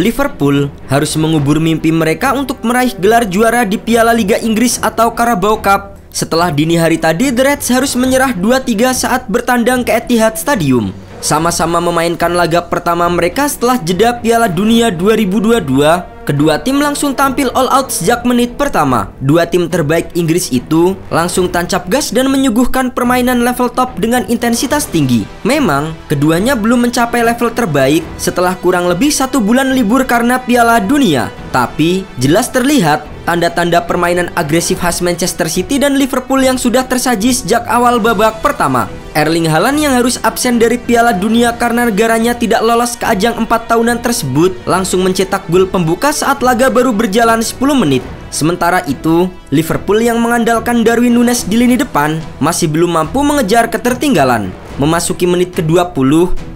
Liverpool harus mengubur mimpi mereka untuk meraih gelar juara di Piala Liga Inggris atau Carabao Cup. Setelah dini hari tadi, The Reds harus menyerah 2-3 saat bertandang ke Etihad Stadium. Sama-sama memainkan laga pertama mereka setelah jeda Piala Dunia 2022. Kedua tim langsung tampil all out sejak menit pertama. Dua tim terbaik Inggris itu langsung tancap gas dan menyuguhkan permainan level top dengan intensitas tinggi. Memang, keduanya belum mencapai level terbaik setelah kurang lebih 1 bulan libur karena Piala Dunia. Tapi, jelas terlihat tanda-tanda permainan agresif khas Manchester City dan Liverpool yang sudah tersaji sejak awal babak pertama. Erling Haaland yang harus absen dari Piala Dunia karena negaranya tidak lolos ke ajang 4 tahunan tersebut langsung mencetak gol pembuka saat laga baru berjalan 10 menit. Sementara itu, Liverpool yang mengandalkan Darwin Núñez di lini depan masih belum mampu mengejar ketertinggalan. Memasuki menit ke-20,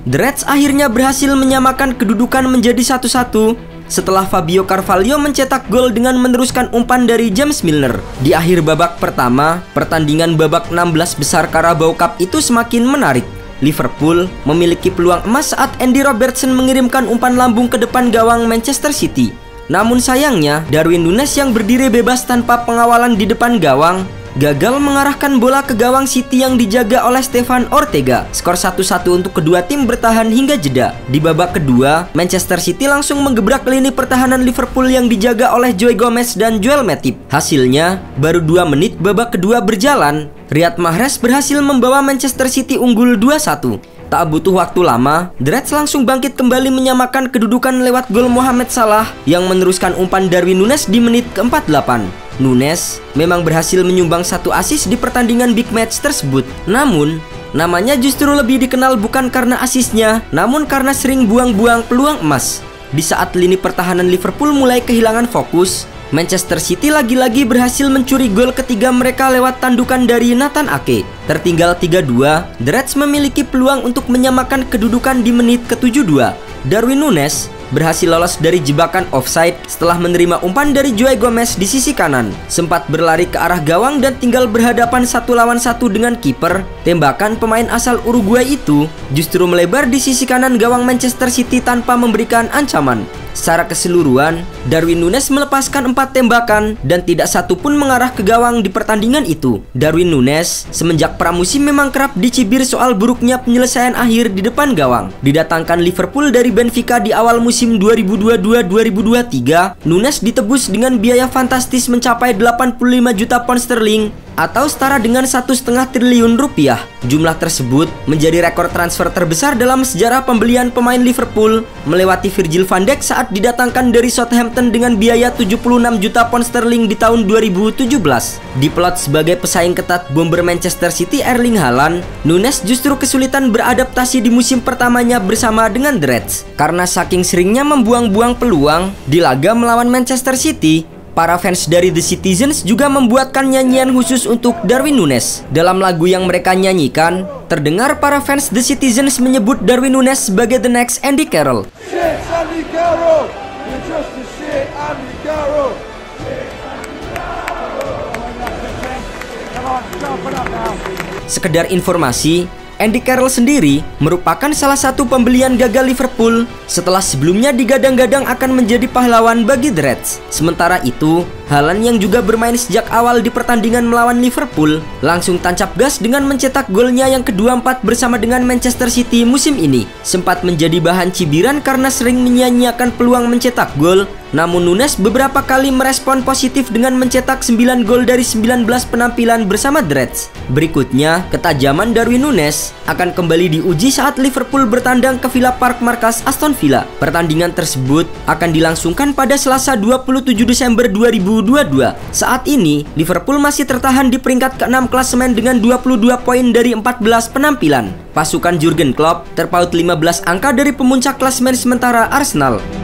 The Reds akhirnya berhasil menyamakan kedudukan menjadi 1-1 setelah Fabio Carvalho mencetak gol dengan meneruskan umpan dari James Milner. Di akhir babak pertama, pertandingan babak 16 besar Carabao Cup itu semakin menarik. Liverpool memiliki peluang emas saat Andy Robertson mengirimkan umpan lambung ke depan gawang Manchester City. Namun sayangnya, Darwin Núñez yang berdiri bebas tanpa pengawalan di depan gawang gagal mengarahkan bola ke gawang City yang dijaga oleh Stefan Ortega. Skor 1-1 untuk kedua tim bertahan hingga jeda. Di babak kedua, Manchester City langsung menggebrak lini pertahanan Liverpool yang dijaga oleh Joe Gomez dan Joel Matip. Hasilnya, baru 2 menit babak kedua berjalan, Riyad Mahrez berhasil membawa Manchester City unggul 2-1. Tak butuh waktu lama, The Reds langsung bangkit kembali menyamakan kedudukan lewat gol Mohamed Salah yang meneruskan umpan Darwin Núñez di menit ke-48. Núñez memang berhasil menyumbang 1 assist di pertandingan big match tersebut. Namun, namanya justru lebih dikenal bukan karena assistnya, namun karena sering buang-buang peluang emas. Di saat lini pertahanan Liverpool mulai kehilangan fokus, Manchester City lagi-lagi berhasil mencuri gol ketiga mereka lewat tandukan dari Nathan Ake. Tertinggal 3-2, The Reds memiliki peluang untuk menyamakan kedudukan di menit ke-72. Darwin Núñez berhasil lolos dari jebakan offside setelah menerima umpan dari Joe Gomez di sisi kanan. Sempat berlari ke arah gawang dan tinggal berhadapan 1 lawan 1 dengan kiper. Tembakan pemain asal Uruguay itu justru melebar di sisi kanan gawang Manchester City tanpa memberikan ancaman. Secara keseluruhan, Darwin Núñez melepaskan 4 tembakan dan tidak satu pun mengarah ke gawang di pertandingan itu. Darwin Núñez semenjak pramusim memang kerap dicibir soal buruknya penyelesaian akhir di depan gawang. Didatangkan Liverpool dari Benfica di awal musim 2022-2023, Núñez ditebus dengan biaya fantastis mencapai 85 juta pound sterling atau setara dengan 1,5 triliun rupiah. Jumlah tersebut menjadi rekor transfer terbesar dalam sejarah pembelian pemain Liverpool, melewati Virgil van Dijk saat didatangkan dari Southampton dengan biaya 76 juta pound sterling di tahun 2017. Diplot sebagai pesaing ketat bomber Manchester City Erling Haaland, Núñez justru kesulitan beradaptasi di musim pertamanya bersama dengan The Reds. Karena saking seringnya membuang-buang peluang di laga melawan Manchester City, para fans dari The Citizens juga membuatkan nyanyian khusus untuk Darwin Núñez. Dalam lagu yang mereka nyanyikan, terdengar para fans The Citizens menyebut Darwin Núñez sebagai the next Andy Carroll. Sekedar informasi, Andy Carroll sendiri merupakan salah satu pembelian gagal Liverpool setelah sebelumnya digadang-gadang akan menjadi pahlawan bagi The Reds. Sementara itu, Haaland yang juga bermain sejak awal di pertandingan melawan Liverpool langsung tancap gas dengan mencetak golnya yang ke-24 bersama dengan Manchester City musim ini. Sempat menjadi bahan cibiran karena sering menyia-nyiakan peluang mencetak gol, namun Núñez beberapa kali merespon positif dengan mencetak 9 gol dari 19 penampilan bersama The Reds. Berikutnya, ketajaman Darwin Núñez akan kembali diuji saat Liverpool bertandang ke Villa Park markas Aston Villa. Pertandingan tersebut akan dilangsungkan pada Selasa 27 Desember 2022. Saat ini, Liverpool masih tertahan di peringkat ke-6 klasemen dengan 22 poin dari 14 penampilan. Pasukan Jurgen Klopp terpaut 15 angka dari pemuncak klasemen sementara Arsenal.